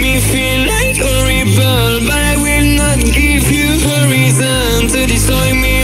me feel like a rebel, but I will not give you a reason to destroy me.